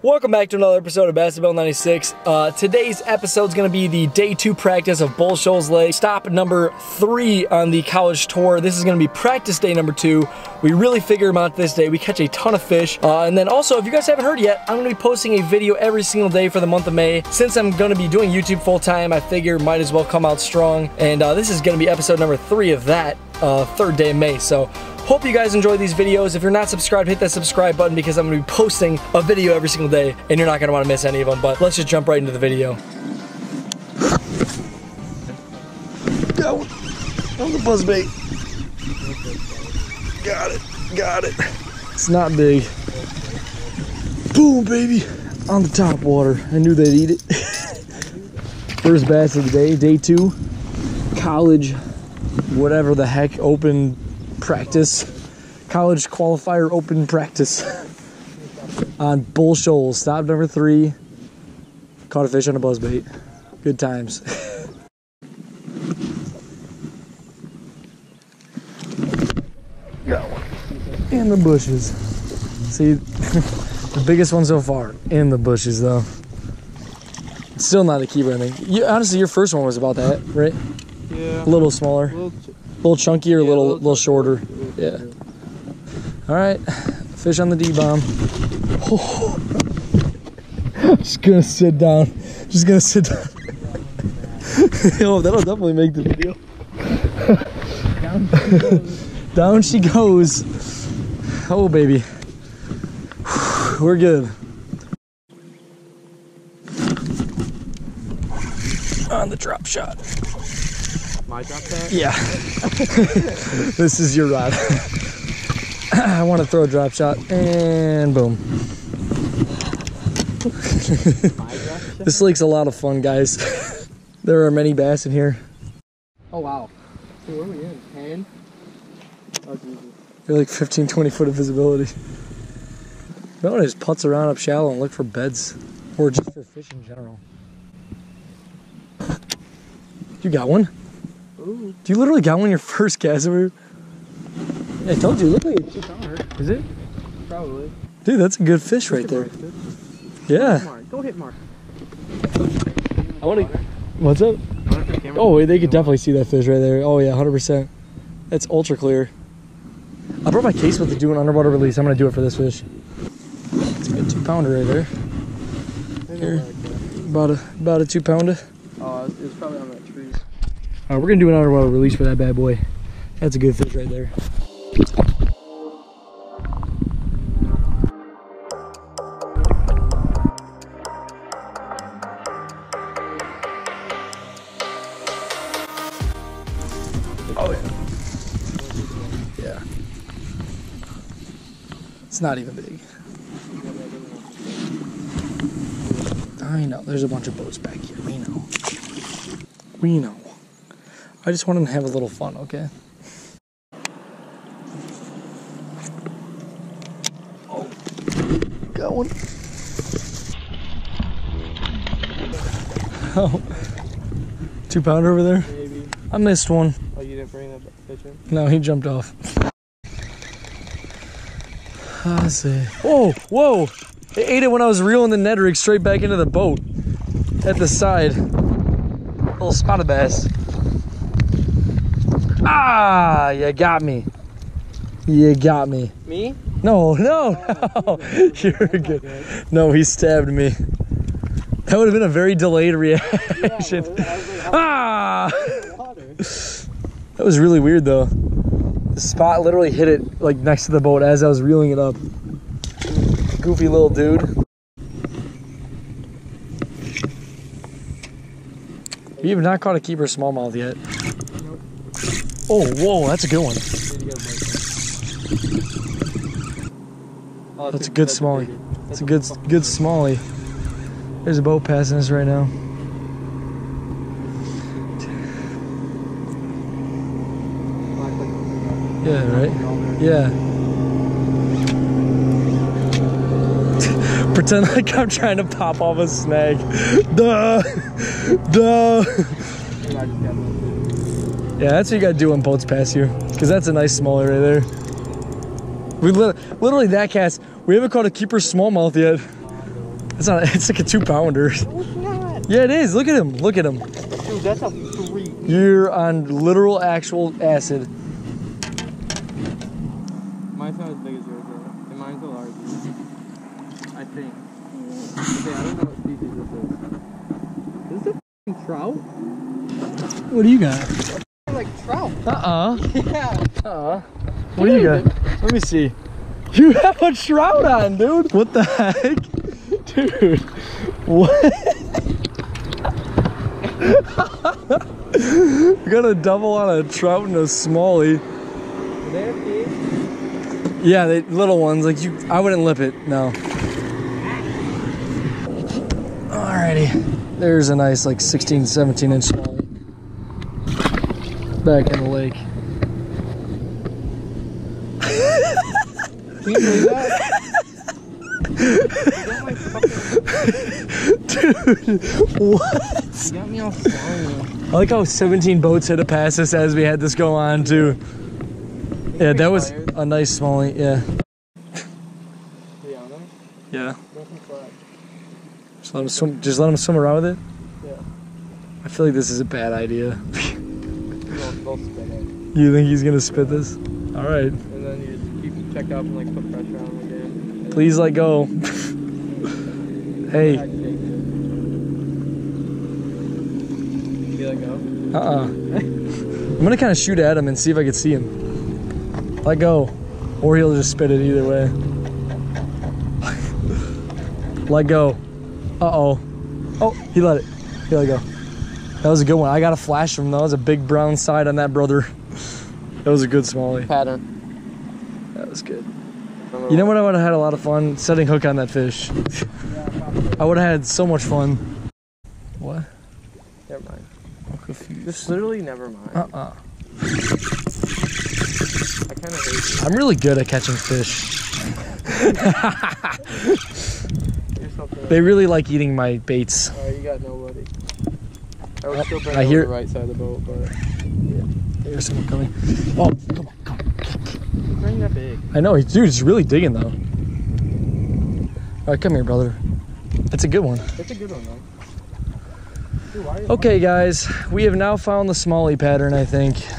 Welcome back to another episode of BassinBill96. Today's episode is going to be the day 2 practice of Bull Shoals Lake, stop number 3 on the college tour. This is going to be practice day number 2. We really figure them out this day. We catch a ton of fish. And then also, if you guys haven't heard yet, I'm going to be posting a video every single day for the month of May. Since I'm going to be doing YouTube full time, I figure might as well come out strong. And this is going to be episode number 3 of that, 3rd day of May. So hope you guys enjoy these videos. If you're not subscribed, hit that subscribe button because I'm going to be posting a video every single day and you're not going to want to miss any of them, but let's just jump right into the video. That was a buzzbait. Got it, got it. It's not big. Boom, baby. On the top water. I knew they'd eat it. First bass of the day, day 2. College, whatever the heck, open practice, college qualifier open practice on Bull Shoals, stop number 3. Caught a fish on a buzzbait. Good times. Got one in the bushes. See, the biggest one so far in the bushes though. Still not a keeper, I think. You, honestly, your first one was about that, right? Yeah. A little smaller. A little chunkier, yeah, a little shorter. Yeah. All right, fish on the D-bomb. Oh. I'm just gonna sit down. Just gonna sit down. Oh, that'll definitely make the video. Down she goes. Oh baby, we're good. On the drop shot. My drop shot? Yeah. This is your rod. I want to throw a drop shot and boom. This lake's a lot of fun, guys. There are many bass in here. Oh wow. Dude, where are we in? 10? Oh, Jesus. You're like 15, 20 foot of visibility. I want to just putz around up shallow and look for beds or just for fish in general. You got one? Ooh. Do you literally got one your first cast over? I told you, look like it's just on her. Is it? Probably. Dude, that's a good fish right there. Mark, yeah. Go hit Mark. I want to. What's up? Oh, wait, they could definitely see that fish right there. Oh, yeah, 100%. That's ultra clear. I brought my case with to do an underwater release. I'm going to do it for this fish. It's a good 2-pounder right there. Here. About a 2-pounder. Oh, it's probably on that tree. Alright, we're gonna do an underwater release for that bad boy. That's a good fish right there. Oh yeah. Yeah. It's not even big. I know, there's a bunch of boats back here, we know. We know. I just wanted to have a little fun, okay? Oh, got one. Oh, 2-pounder over there? Maybe. I missed one. Oh, you didn't bring that fish in? No, he jumped off. I see. Whoa, whoa! It ate it when I was reeling the net rig straight back into the boat at the side. Little spotted bass. Ah, you got me. You got me. Me? No. You're good. No, he stabbed me. That would have been a very delayed reaction. Ah! That was really weird though. The spot literally hit it like next to the boat as I was reeling it up. Goofy little dude. We have not caught a keeper smallmouth yet. Oh, whoa, that's a good one. That's a good smallie. That's a good smallie. There's a boat passing us right now. Yeah, right? Yeah. Pretend like I'm trying to pop off a snag. Duh! Duh! Yeah, that's what you gotta do when boats pass you, because that's a nice smallie right there. We literally that cast, we haven't caught a keeper smallmouth yet. It's not. It's like a 2-pounder. No, it's not. Yeah, it is. Look at him. Look at him. Dude, that's a 3. You're on literal, actual acid. Mine's not as big as yours, though. And mine's a large. I think. Okay, I don't know what species this is. Is this a f***ing trout? What do you got? Like trout. Yeah. What do you got? Let me see. You have a trout on, dude. What the heck? Dude. What? You got a double on a trout and a smallie. They're big. Yeah, they little ones. Like you, I wouldn't lip it. No. Alrighty. There's a nice like 16, 17 inch smallie. Back in the lake. Can you believe that? Dude, what? You got me all flying. I like how 17 boats had to pass us as we had this go on too. Yeah, that was a nice smallie. Yeah. Yeah. Just let them swim around with it. Yeah. I feel like this is a bad idea. You think he's gonna spit this? All right. And then you just keep check up and like put pressure on him again. Please let go. Hey. Did you let go? I'm gonna kind of shoot at him and see if I can see him. Let go, or he'll just spit it either way. Let go. Uh-oh. Oh, he let it. He let go. That was a good one. I got a flash from him though. That was a big brown side on that brother. That was a good smallie. Pattern. That was good. You know what? I would have had a lot of fun setting hook on that fish. I would have had so much fun. What? Never mind. I'm confused. Just literally never mind. I kind of hate you. I'm really good at catching fish. They really like eating my baits. Oh, you got nobody. I was still I hear the right side of the boat, but yeah. There's someone coming. Oh, come on, come on. He's not even that big. I know, dude, he's really digging though. All right, come here, brother. That's a good one. That's a good one, though. Dude, okay, guys, we have now found the smallie pattern, I think. It's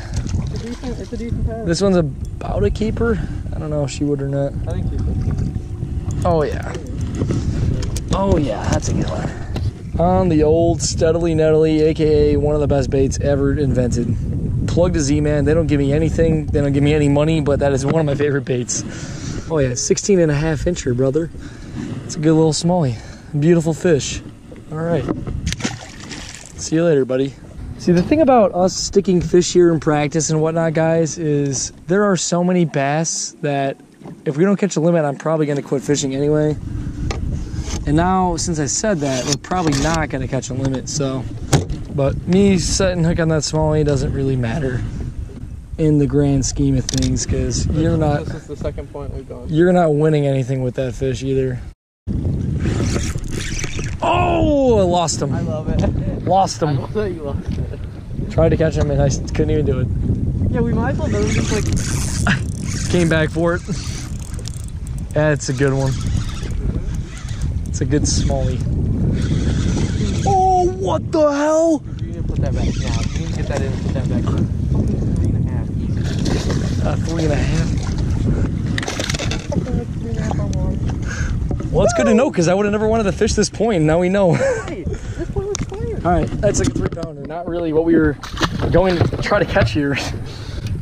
a decent pattern. This one's about a keeper. I don't know if she would or not. I think she would. Oh, yeah. Oh, yeah, that's a good one. On the old Steadily Nettily, aka one of the best baits ever invented. Plugged to Z-Man. They don't give me anything, they don't give me any money, but that is one of my favorite baits. Oh yeah, 16.5-incher, brother. It's a good little smallie. Beautiful fish. All right. See you later, buddy. See, the thing about us sticking fish here in practice and whatnot, guys, is there are so many bass that if we don't catch a limit, I'm probably gonna quit fishing anyway. And now, since I said that, we're probably not going to catch a limit, so. But me setting hook on that smallie doesn't really matter in the grand scheme of things, because you're not. This is the second point we've done. You're not winning anything with that fish either. Oh, I lost him. I love it. Lost him. I love that you lost it. Tried to catch him and I couldn't even do it. Yeah, we might as well know just like. Came back for it. That's a good one. It's a good smallie. Oh, what the hell? You need to put that back. No, you need to get that in and put that back. Fucking 3.5. Easy. 3.5? Okay, 3.5 on one. Well, it's good to know because I would have never wanted to fish this point. Now we know. Right. This point was fire. All right, that's like a 3-pounder. Not really what we were going to try to catch here.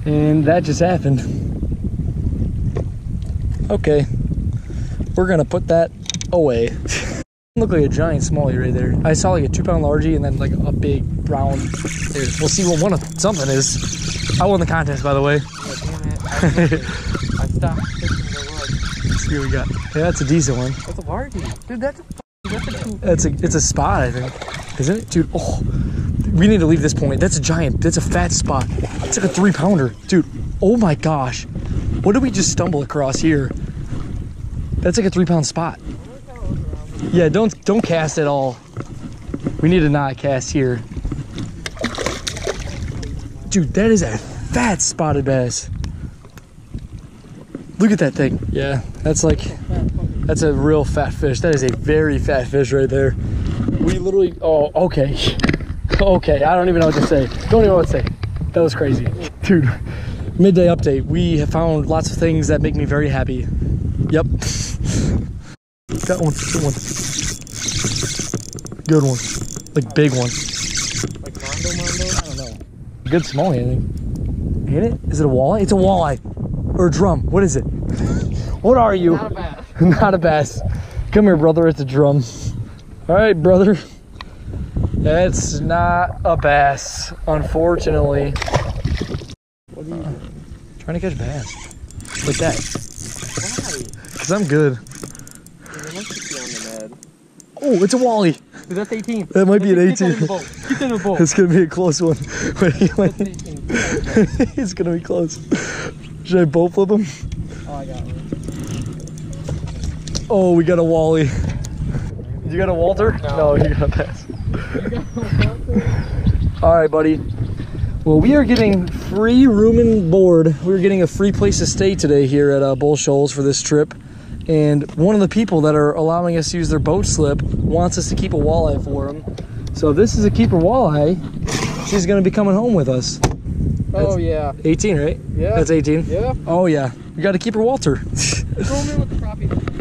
And that just happened. Okay. We're going to put that away. Looked like a giant smallie right there. I saw like a 2-pound largie and then like a big brown. Dude, we'll see what one of something is. I won the contest, by the way. Oh, damn it. I stopped fishing the wood. Let's see what we got. Yeah, that's a decent one. That's a largie. Dude, it's a spot, I think. Isn't it? Dude, oh. We need to leave this point. That's a giant. That's a fat spot. It's like a 3-pounder. Dude, oh my gosh. What did we just stumble across here? That's like a 3-pound spot. Yeah, don't cast at all. We need to not cast here. Dude, that is a fat spotted bass. Look at that thing. Yeah, that's like That's a real fat fish. That is a very fat fish right there. We literally, oh, okay. Okay, I don't even know what to say. Don't even know what to say. That was crazy. Dude, midday update. We have found lots of things that make me very happy. Yep. That one, good one. Good one. Like big one. Like mondo? I don't know. Good small, I think. Hit it? Is it a walleye? It's a walleye. Or a drum. What is it? What are you? Not a bass. Not a bass. Come here, brother. It's a drum. All right, brother. It's not a bass, unfortunately. What are you doing? Trying to catch bass. Like that. Why? Because I'm good. Oh, it's a walleye. Dude, that's 18. That might be an 18. Get in the boat. It's going to be a close one. It's going to be close. Should I boat flip him? Oh, I got one. Oh, we got a walleye. You got a Walter? No, you got a pass. Alright, buddy. Well, we are getting free room and board. We're getting a free place to stay today here at Bull Shoals for this trip. And one of the people that are allowing us to use their boat slip wants us to keep a walleye for him. So if this is a keeper walleye, she's going to be coming home with us. That's oh, yeah. 18, right? Yeah. That's 18? Yeah. Oh, yeah. We got a keeper Walter. Throw him in with the crappie.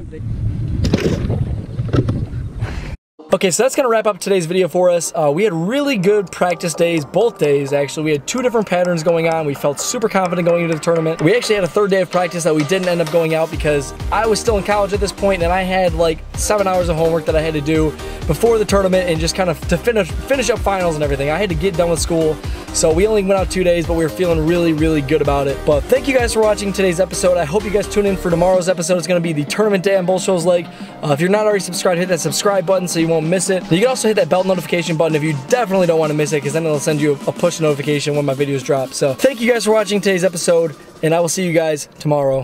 Okay, so that's gonna wrap up today's video for us. We had really good practice days, both days actually. We had two different patterns going on. We felt super confident going into the tournament. We actually had a third day of practice that we didn't end up going out because I was still in college at this point and I had like 7 hours of homework that I had to do before the tournament and just kind of to finish up finals and everything. I had to get done with school. So we only went out 2 days, but we were feeling really, really good about it. But thank you guys for watching today's episode. I hope you guys tune in for tomorrow's episode. It's gonna be the tournament day on Bull Shoals Lake. If you're not already subscribed, hit that subscribe button so you won't miss it. You can also hit that bell notification button if you definitely don't want to miss it, because then it'll send you a push notification when my videos drop. So thank you guys for watching today's episode, and I will see you guys tomorrow.